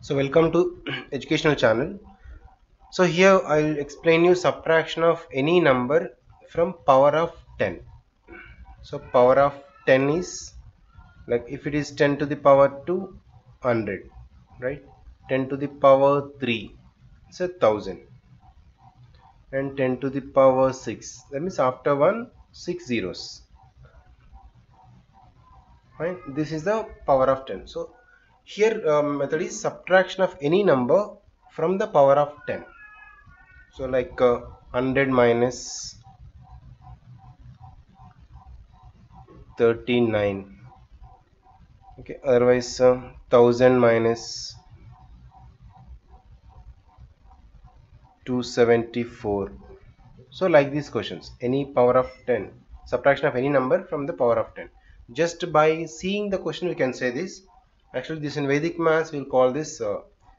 So welcome to educational channel. So here I'll explain you subtraction of any number from power of 10. So power of 10 is like if it is 10 to the power 2, 100, right? 10 to the power 3, it's 1000, and 10 to the power 6, that means after 1, 6 zeros. Right? This is the power of 10. So here method is subtraction of any number from the power of 10. So like 100 minus 39. Okay, otherwise 1000 minus 274. So like these questions, any power of 10, subtraction of any number from the power of 10. Just by seeing the question we can say this. Actually this in Vedic Maths we will call this Nikhilam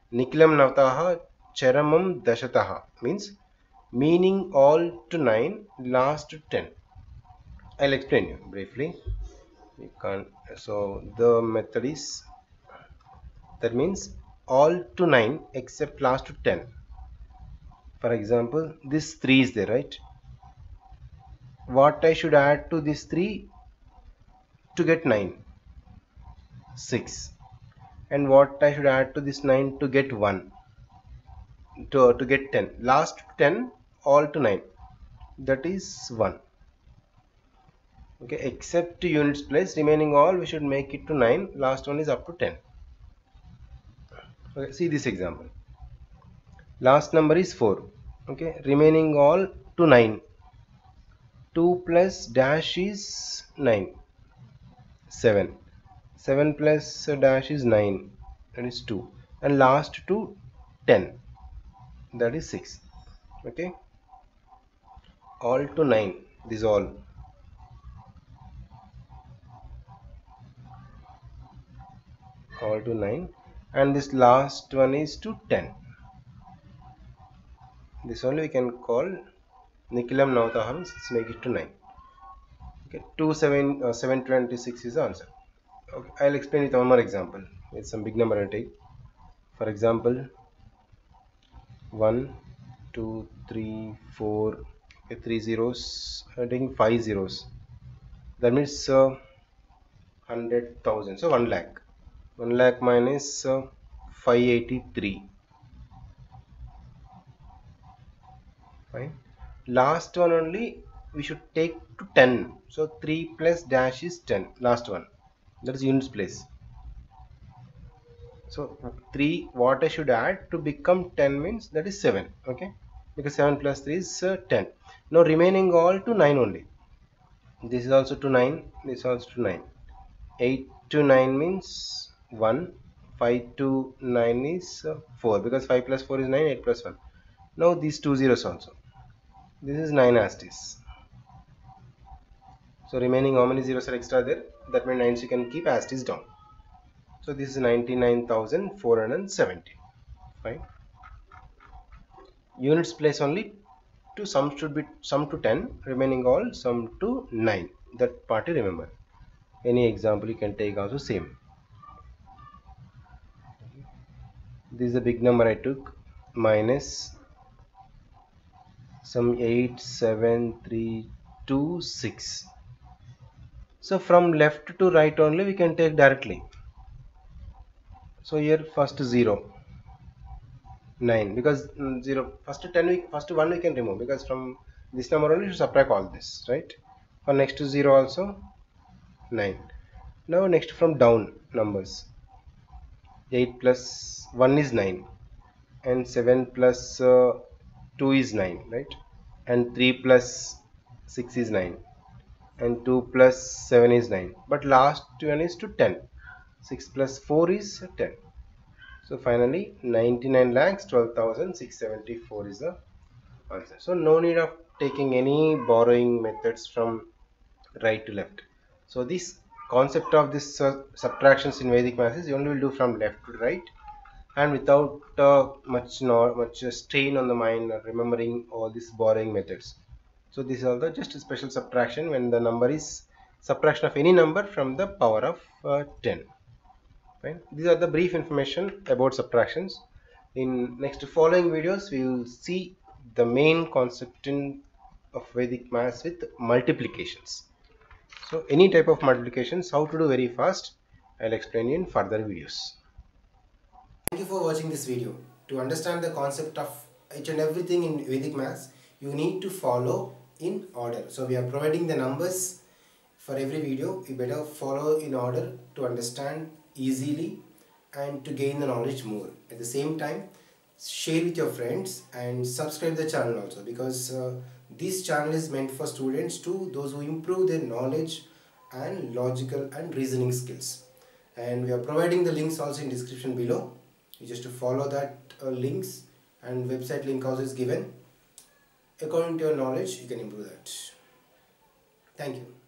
Navatashcaramam Dashatah, means meaning all to 9, last to 10. I'll explain you briefly. You can, so the method is, that means all to 9 except last to 10. For example, this 3 is there, right? What I should add to this 3 to get 9? 6. And what I should add to this 9 to get 1, to get 10. Last 10, all to 9, that is 1. Okay, except units place, remaining all we should make it to 9, last one is up to 10. Okay, see this example. Last number is 4. Okay, remaining all to 9. 2 plus dash is 9. 7. 7 plus dash is 9, that is 2, and last to 10, that is 6. Okay, all to 9, this is all. All to 9, and this last one is to 10. This only we can call Nikhilam Navatashcaramam, let's make it to 9. Okay, 726 is the answer. Okay, I'll explain with one more example. It's some big number I'll take. For example, 1, 2, 3, 4, okay, 3 zeros. I'm taking 5 zeros. That means 100,000. So 1 lakh. 1 lakh minus 583. Fine. Last one only we should take to 10. So 3 plus dash is 10. Last one. That is units place. So 3, what I should add to become 10 means that is 7. Okay, because 7 plus 3 is 10. Now remaining all to 9 only. This is also to 9. This is also to 9. 8 to 9 means 1. 5 to 9 is 4, because 5 plus 4 is 9. 8 plus 1. Now these 2 zeros also. This is 9 as is. So remaining how many zeros are extra there? That means 9, so you can keep asterisks down. So this is 99,470. Fine. Units place only. To sum should be sum to 10, remaining all sum to 9. That part you remember. Any example you can take also same. This is a big number I took. Minus some 8, 7, 3, 2, 6. So from left to right only we can take directly. So here first 0, 9, because 0 first 10 we, first 1 we can remove, because from this number only we should subtract all this, right? For next to 0 also 9. Now next from down numbers, 8 plus 1 is 9, and 7 plus 2 is 9, right? And 3 plus 6 is 9. And 2 plus 7 is 9. But last one is to 10. 6 plus 4 is 10. So finally 99,12,674 is the answer. So no need of taking any borrowing methods from right to left. So this concept of this subtractions in Vedic Maths you only will do from left to right, and without much strain on the mind or remembering all these borrowing methods. So this is also just a special subtraction when the number is subtraction of any number from the power of 10. Fine. These are the brief information about subtractions. In next following videos, we will see the main concept of Vedic Maths with multiplications. So any type of multiplications, how to do very fast, I'll explain in further videos. Thank you for watching this video. To understand the concept of each and everything in Vedic Maths, you need to follow in order. So we are providing the numbers for every video. You better follow in order to understand easily and to gain the knowledge more. At the same time, share with your friends and subscribe the channel also, because this channel is meant for students too, those who improve their knowledge and logical and reasoning skills. And we are providing the links also in description below. You just to follow that links, and website link also is given. According to your knowledge, you can improve that. Thank you.